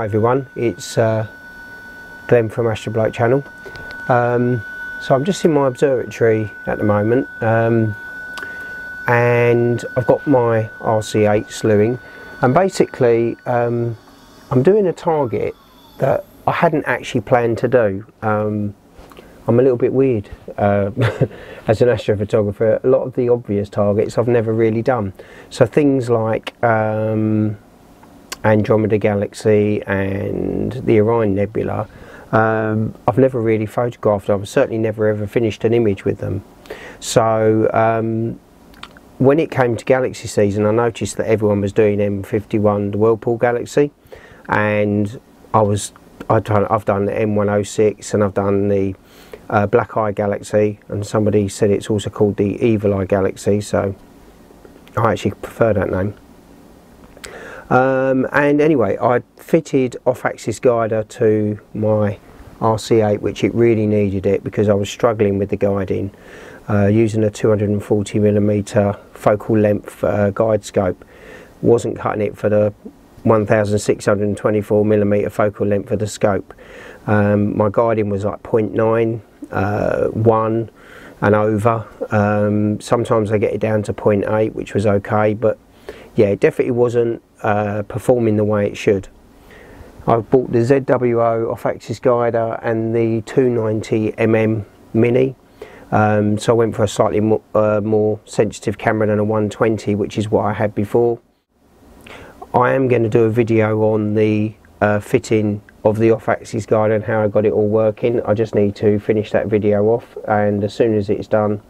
Hello everyone, it's Glenn from AstroBloke channel. So I'm just in my observatory at the moment, and I've got my RC8 slewing, and basically I'm doing a target that I hadn't actually planned to do. I'm a little bit weird as an astrophotographer. A lot of the obvious targets I've never really done, so things like Andromeda Galaxy and the Orion Nebula, I've never really photographed. I've certainly never ever finished an image with them. So when it came to galaxy season, I noticed that everyone was doing M51, the Whirlpool Galaxy, and I've done the M106, and I've done the Black Eye Galaxy, and somebody said it's also called the Evil Eye Galaxy, so I actually prefer that name. And anyway, I fitted off-axis guider to my RC8, which it really needed it because I was struggling with the guiding, using a 240mm focal length guide scope. Wasn't cutting it for the 1624mm focal length of the scope. My guiding was like 0.9, 1 and over. Sometimes I get it down to 0.8, which was okay, but yeah, it definitely wasn't performing the way it should. I've bought the ZWO off-axis guider and the 290mm mini, so I went for a slightly more sensitive camera than a 120, which is what I had before. I am going to do a video on the fitting of the off-axis guider and how I got it all working. I just need to finish that video off, and as soon as it's done,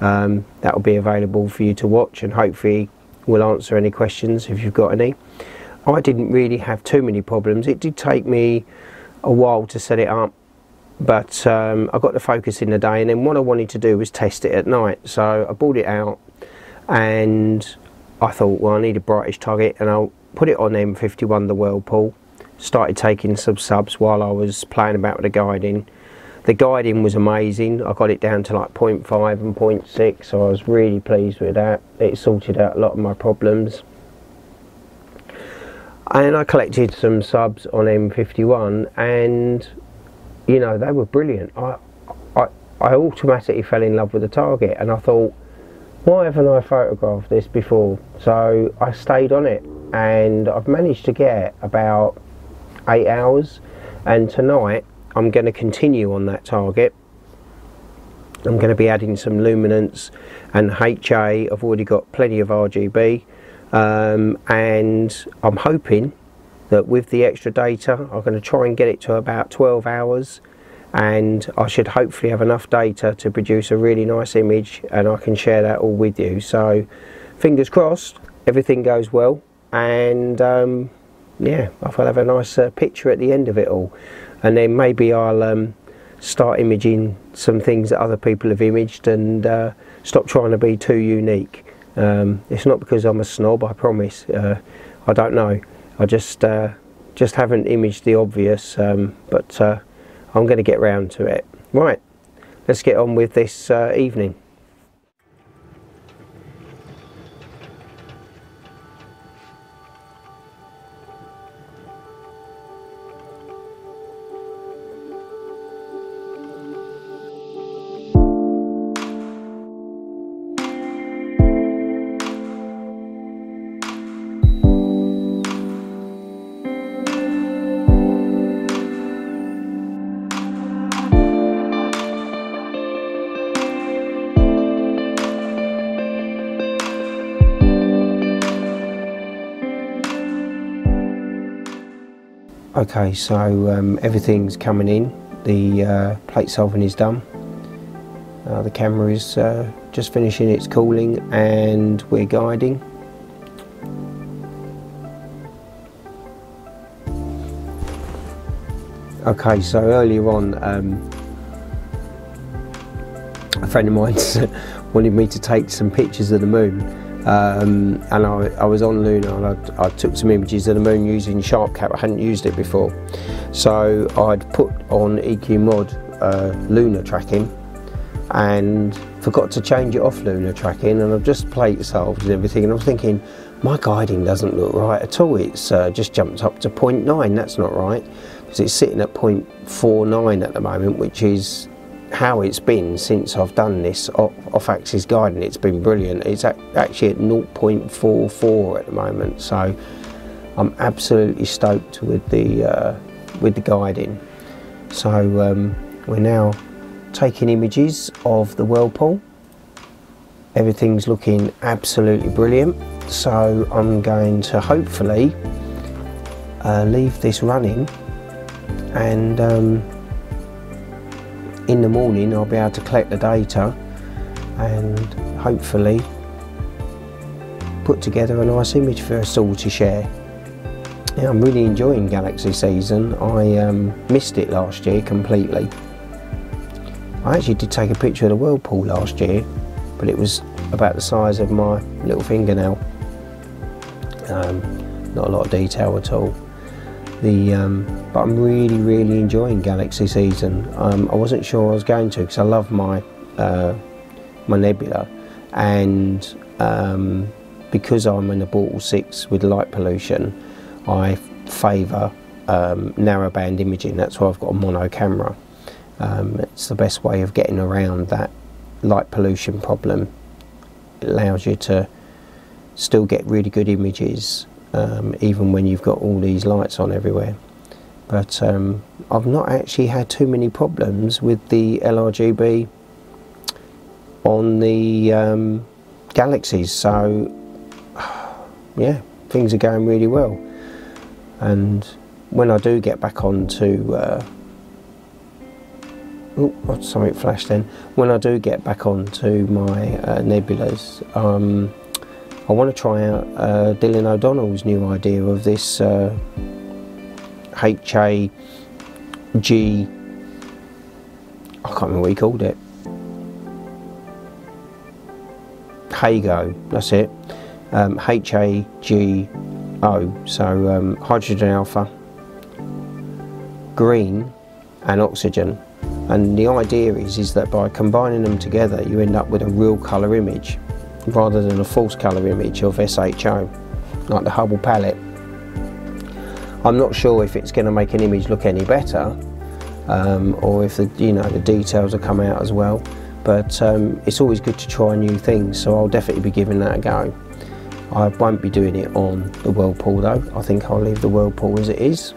that will be available for you to watch, and hopefully we'll answer any questions if you've got any. I didn't really have too many problems. It did take me a while to set it up, but I got the focus in the day, and then what I wanted to do was test it at night. So I brought it out and I thought, well, I need a brightish target, and I'll put it on M51, the Whirlpool. Started taking some subs while I was playing about with the guiding. The guiding was amazing. I got it down to like 0.5 and 0.6, so I was really pleased with that. It sorted out a lot of my problems. And I collected some subs on M51, and you know, they were brilliant. I automatically fell in love with the target, and I thought, why haven't I photographed this before? So I stayed on it, and I've managed to get about 8 hours, and tonight I'm going to continue on that target. I'm going to be adding some luminance and HA. I've already got plenty of RGB, and I'm hoping that with the extra data, I'm going to try and get it to about 12 hours, and I should hopefully have enough data to produce a really nice image, and I can share that all with you. So fingers crossed everything goes well, and yeah, I'll have a nice picture at the end of it all. And then maybe I'll start imaging some things that other people have imaged, and stop trying to be too unique. It's not because I'm a snob, I promise. I don't know. I just haven't imaged the obvious, but I'm going to get round to it. Right, let's get on with this evening. Okay, so everything's coming in. The plate solving is done. The camera is just finishing its cooling, and we're guiding. Okay, so earlier on, a friend of mine wanted me to take some pictures of the moon. And I was on Luna, and I took some images of the moon using Sharp Cap. I hadn't used it before, so I'd put on EQ Mod Lunar tracking and forgot to change it off Lunar tracking, and I've just plate solved and everything, and I'm thinking, My guiding doesn't look right at all. It's just jumped up to 0.9. That's not right, because it's sitting at 0.49 at the moment, which is how it's been since I've done this off-axis guiding. It's been brilliant. It's actually at 0.44 at the moment, so I'm absolutely stoked with the guiding. So we're now taking images of the Whirlpool. Everything's looking absolutely brilliant, so I'm going to hopefully leave this running, and in the morning I'll be able to collect the data and hopefully put together a nice image for us all to share. Yeah, I'm really enjoying Galaxy season. I missed it last year completely. I actually did take a picture of the Whirlpool last year, but it was about the size of my little fingernail. Not a lot of detail at all. But I'm really enjoying Galaxy season. I wasn't sure I was going to, because I love my my nebula, and because I'm in a Bortle 6 with light pollution, I favour narrowband imaging. That's why I've got a mono camera. It's the best way of getting around that light pollution problem. It allows you to still get really good images even when you've got all these lights on everywhere. But I've not actually had too many problems with the LRGB on the Galaxies, so yeah, things are going really well. And when I do get back onto oh, something flashed then. When I do get back onto my nebulas, I want to try out Dylan O'Donnell's new idea of this HAG, I can't remember what he called it. HAGO, that's it. HAGO, so hydrogen alpha, green and oxygen. And the idea is that by combining them together, you end up with a real colour image, rather than a false colour image of SHO, like the Hubble palette. I'm not sure if it's going to make an image look any better, or if the, you know, the details will come out as well. But it's always good to try new things, so I'll definitely be giving that a go. I won't be doing it on the Whirlpool though. I think I'll leave the Whirlpool as it is.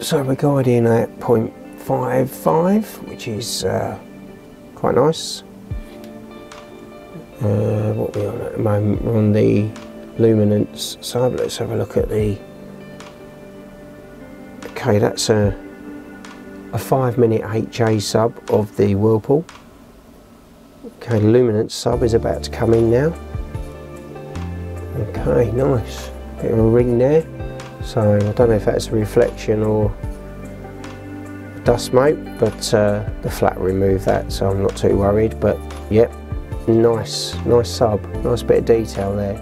So we're guiding at 0.55, which is quite nice. What are we on at the moment? We're on the luminance side. Let's have a look at the... Okay, that's a 5-minute HA sub of the Whirlpool. Okay, the luminance sub is about to come in now. Okay, nice. Bit of a ring there. So I don't know if that's a reflection or dust smoke, but the flat removed that, so I'm not too worried. But yep, nice sub, nice bit of detail there.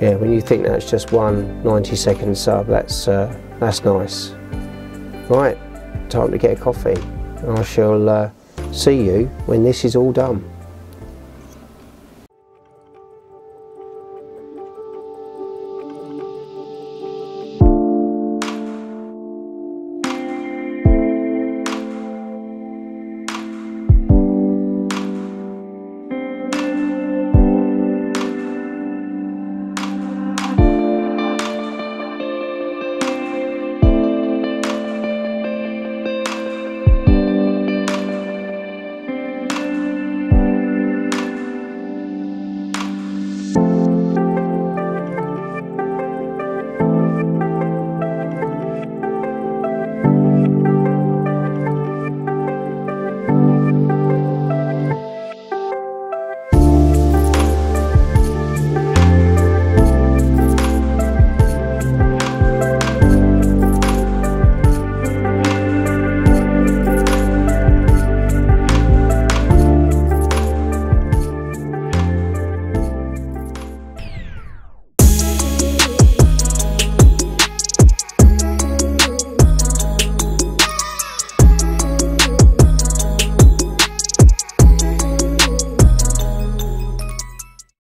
Yeah, when you think that's just one 90-second sub, that's nice. Right, time to get a coffee. I shall see you when this is all done.